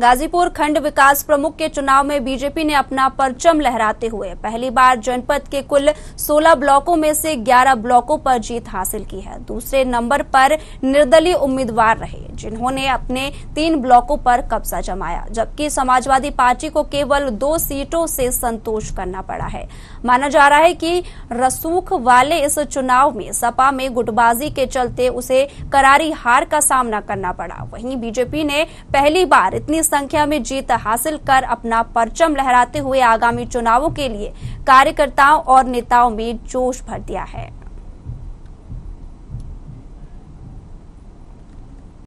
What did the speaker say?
गाजीपुर खंड विकास प्रमुख के चुनाव में बीजेपी ने अपना परचम लहराते हुए पहली बार जनपद के कुल 16 ब्लॉकों में से 11 ब्लॉकों पर जीत हासिल की है। दूसरे नंबर पर निर्दलीय उम्मीदवार रहे जिन्होंने अपने 3 ब्लॉकों पर कब्जा जमाया, जबकि समाजवादी पार्टी को केवल 2 सीटों से संतोष करना पड़ा है। माना जा रहा है कि रसूख वाले इस चुनाव में सपा में गुटबाजी के चलते उसे करारी हार का सामना करना पड़ा। वहीं बीजेपी ने पहली बार इतनी संख्या में जीत हासिल कर अपना परचम लहराते हुए आगामी चुनावों के लिए कार्यकर्ताओं और नेताओं में जोश भर दिया है।